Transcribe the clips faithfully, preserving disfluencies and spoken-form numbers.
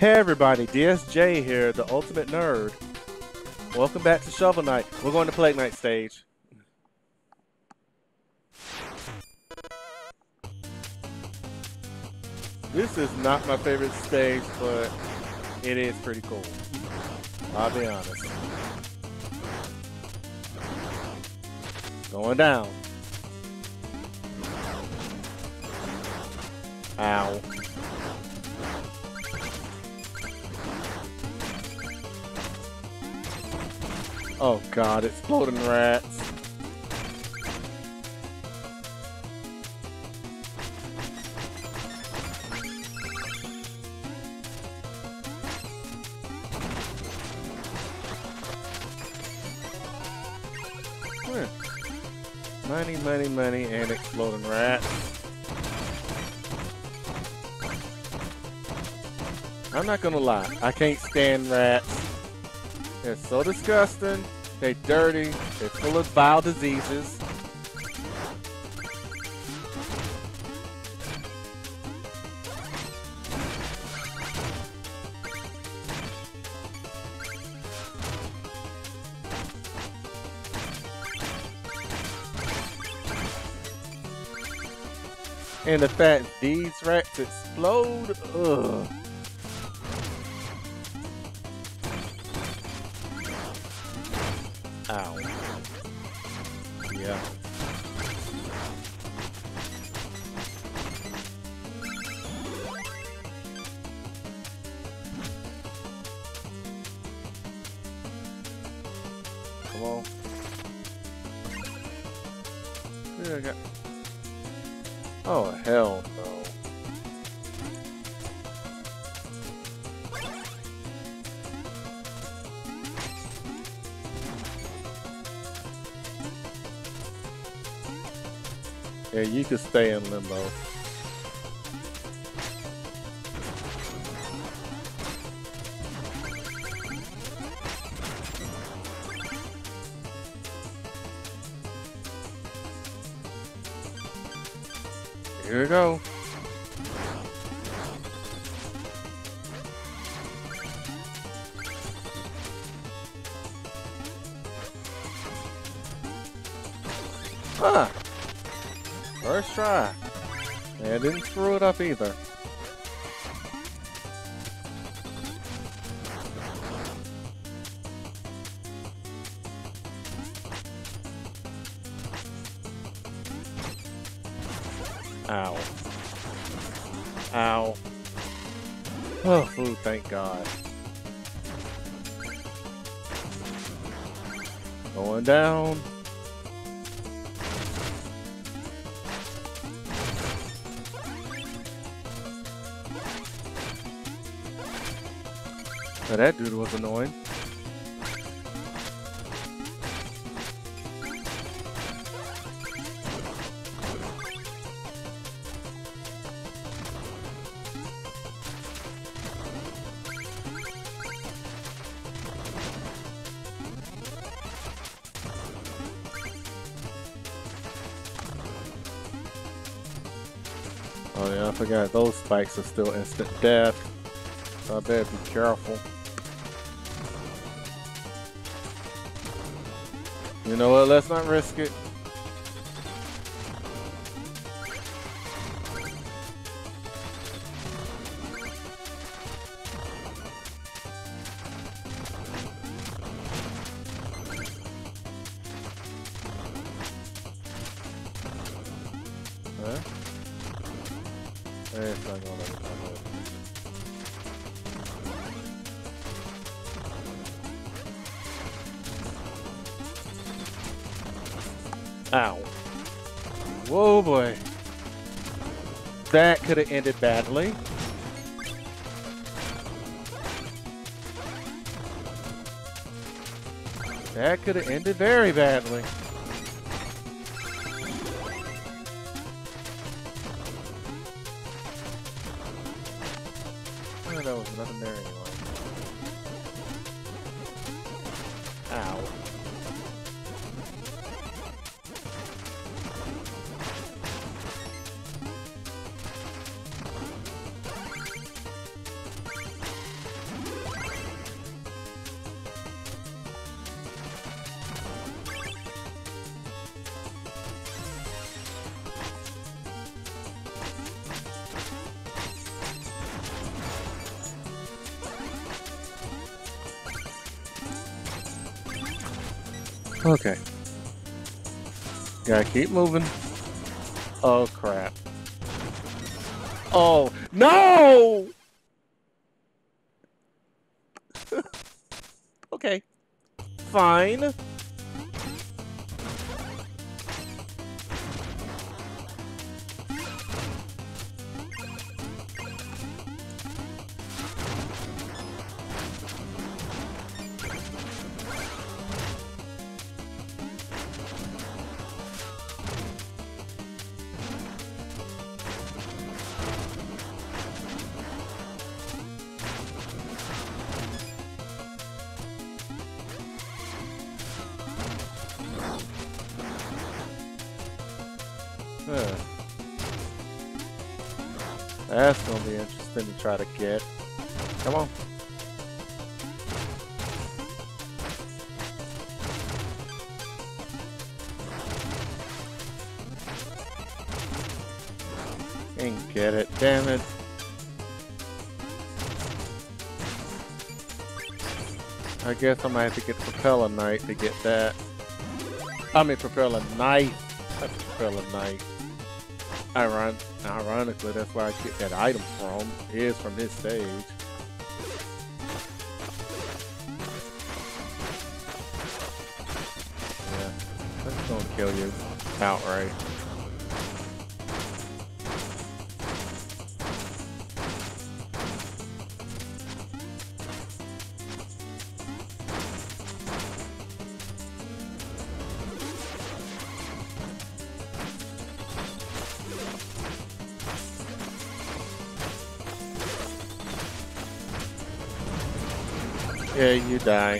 Hey everybody, D S J here, the ultimate nerd. Welcome back to Shovel Knight. We're going to Plague Knight stage. This is not my favorite stage, but it is pretty cool. I'll be honest. Going down. Ow. Oh god, exploding rats. Money, money, money, and exploding rats. I'm not gonna lie, I can't stand rats. They're so disgusting, they're dirty, they're full of vile diseases. And the fact these rats explode, ugh. Ow. Yeah. Come on. There I got. Oh, hell no. Yeah, you could stay in limbo. Here we go. Huh. First try. And didn't screw it up either. Ow. Ow. Oh, food, thank God. Going down. Now that dude was annoying. Oh yeah, I forgot those spikes are still instant death, so I better be careful. You know what, let's not risk it. Huh? It's not gonna let it come over. Ow. Whoa, boy. That could have ended badly. That could have ended very badly. Oh, that was nothing there anyway. Ow. Okay. Gotta keep moving. Oh, crap. Oh, no! Okay. Fine. Huh. That's gonna be interesting to try to get. Come on. And get it, damn it. I guess I might have to get Propeller Knight to get that. I mean Propeller Knight. That's Propeller Knight. Iron ironically, that's where I get that item from, is from this stage. Yeah, that's gonna kill you outright. Yeah, you die.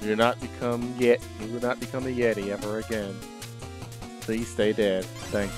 You do not become yet. You will not become a Yeti ever again. Please stay dead. Thank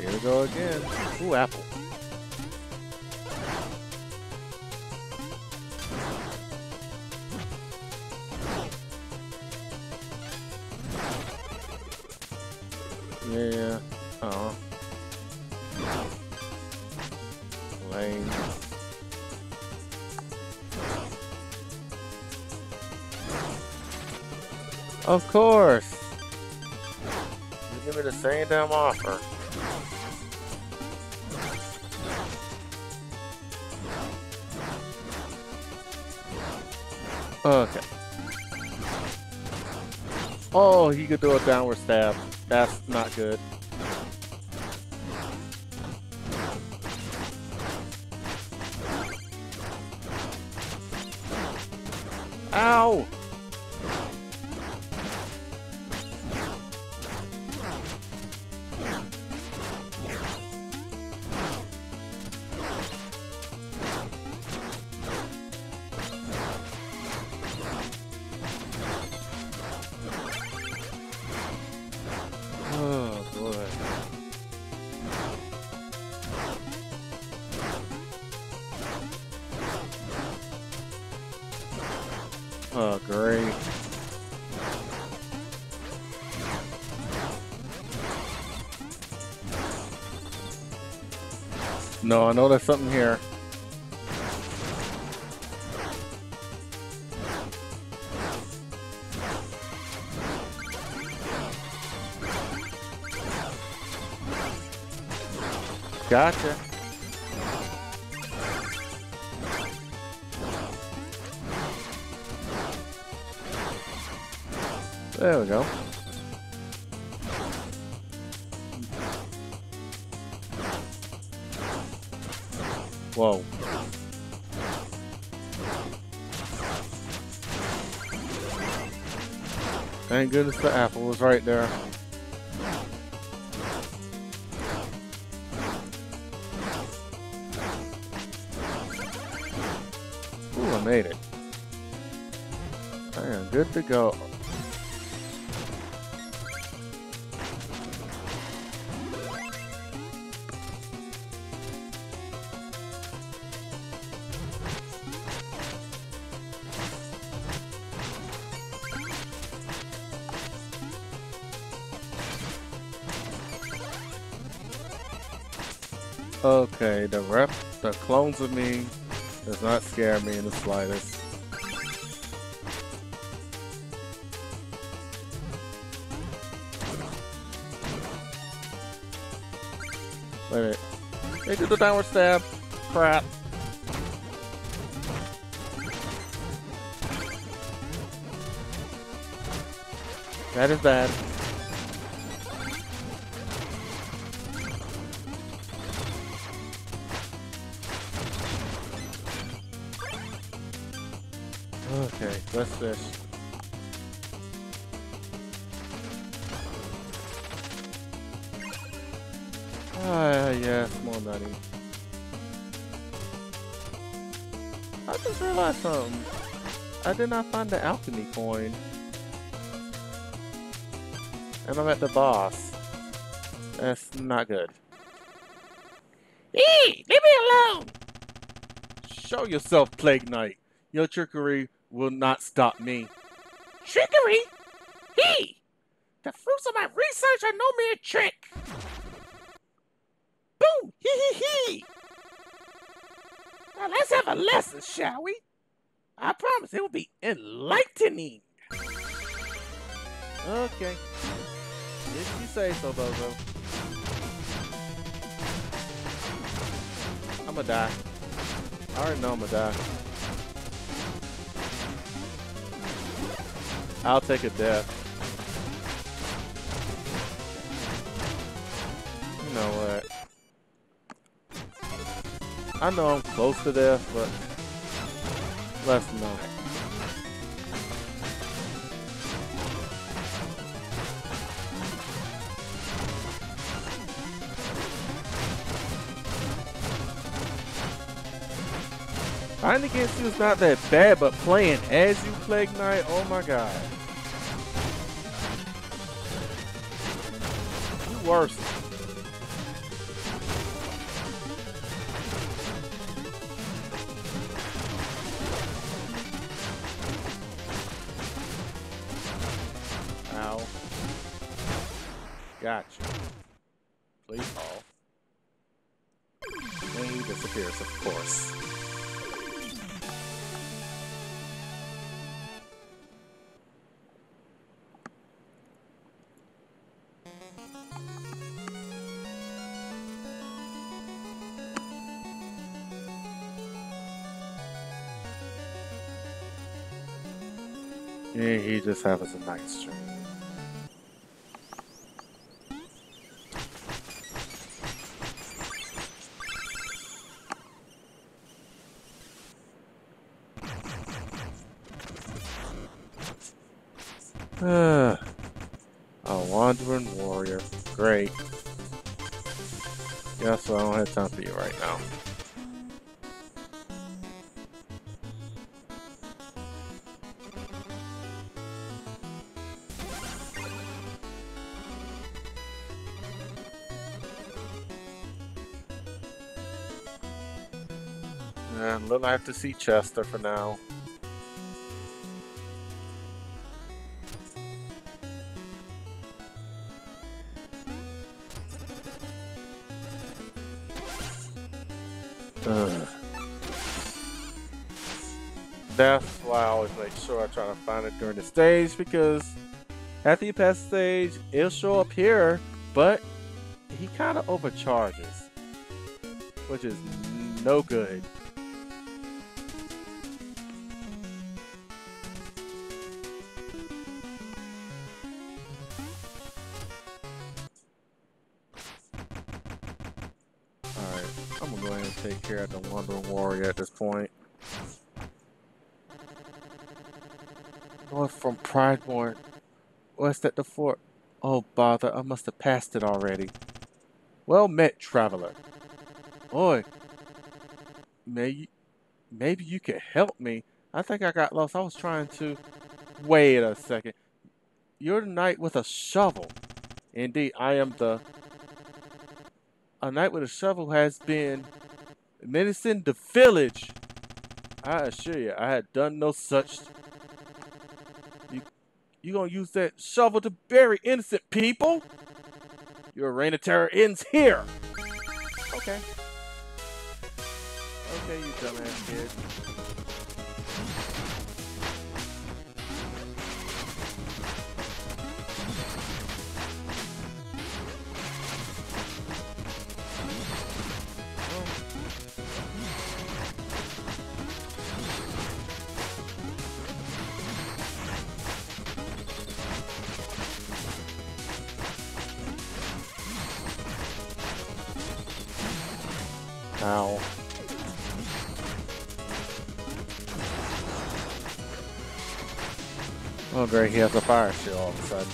you. Here we go again. Ooh, apple. Yeah. Oh. Lame. Of course! You give me the same damn offer. Okay. Oh, he could do a downward stab. That's not good. Ow! Oh boy. Oh, great. No, I know there's something here. Gotcha. There we go. Whoa. Thank goodness the apple was right there. Ooh, I made it. I am good to go. Okay, the rep, the clones of me Does not scare me in the slightest. Wait a minute. They did the downward stab. Crap. That is bad. Okay, let's fish. Ah, yes, more nutty. I just realized something. I did not find the alchemy coin. And I'm at the boss. That's not good. Eee! Leave me alone! Show yourself, Plague Knight. Your trickery will not stop me. Trickery? Eee! The fruits of my research are no mere trick! Boom! Hee hee hee! Now let's have a lesson, shall we? I promise it will be enlightening! Okay. If you say so, Bozo. I'ma die. I already know I'ma die. I'll take a death. You know what? I know I'm close to death, but let's not. Fighting against you is not that bad, but playing as you, Plague Knight, oh my god. You worse. Ow. Gotcha. Please fall. And he disappears, of course. Yeah, he just has a nice dream. A wandering warrior. Great. Yeah, so I don't have time for you right now. And look, I have to see Chester for now. Ugh. That's why I always make sure I try to find it during the stage, because after you pass the stage, it'll show up here, but he kind of overcharges, which is no good. Take care of the Wandering Warrior at this point. North from Prideborn. West at the fort. Oh bother, I must have passed it already. Well met, traveler. Oi. May you, maybe you could help me. I think I got lost. I was trying to... Wait a second. You're the knight with a shovel. Indeed, I am the... A knight with a shovel has been... menacing the village. I assure you, I had done no such. You, you gonna use that shovel to bury innocent people? Your reign of terror ends here. Okay. Okay, you dumbass kid. Ow. Oh great, he has a fire shield all of a sudden.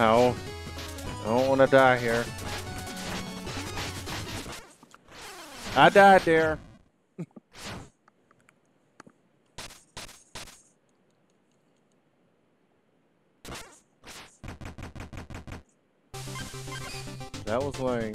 Ow. I don't want to die here. I died there. That was lame.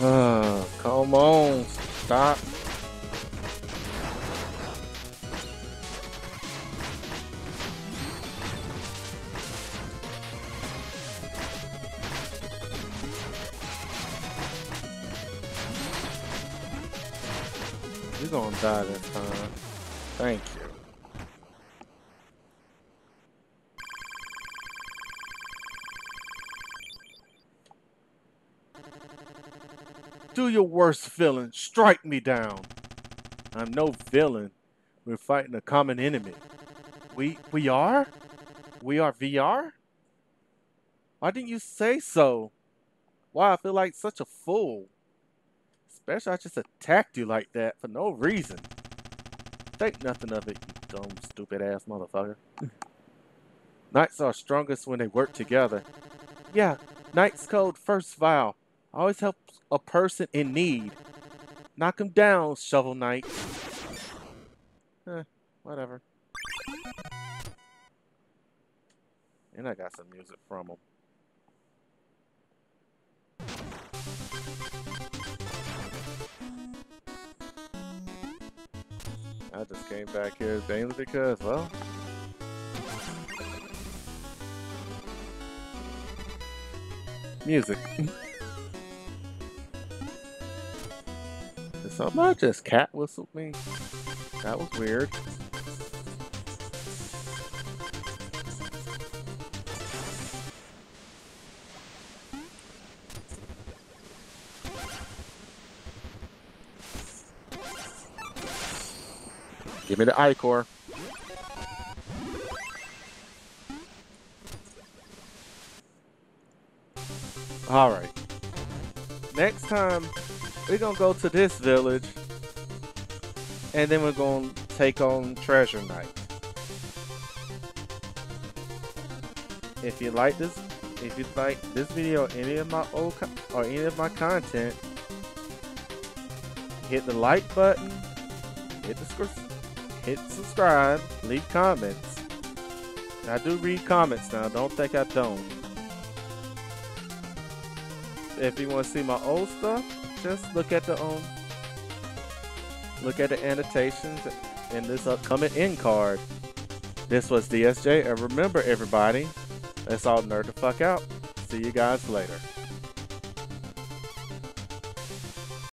Uh, come on, stop. You're gonna die this time. Thank you. Do your worst, villain. Strike me down. I'm no villain. We're fighting a common enemy. We we are? We are V R? Why didn't you say so? Why I feel like such a fool. Especially I just attacked you like that for no reason. Think nothing of it, you dumb, stupid ass motherfucker. Knights are strongest when they work together. Yeah, Knight's Code First Vow. Always helps a person in need. Knock him down, Shovel Knight. Eh, whatever. And I got some music from him. I just came back here mainly because, well... music. Somebody just cat whistled me. That was weird. Give me the I-Core. All right. Next time. We're going to go to this village, and then we're going to take on Treasure Knight. If you like this, if you like this video, or any of my old or any of my content, hit the like button, hit the hit subscribe, leave comments. I do read comments now. Don't think I don't. If you want to see my old stuff, just look at the um, look at the annotations in this upcoming end card. This was D S J, and remember everybody, let's all nerd the fuck out. See you guys later.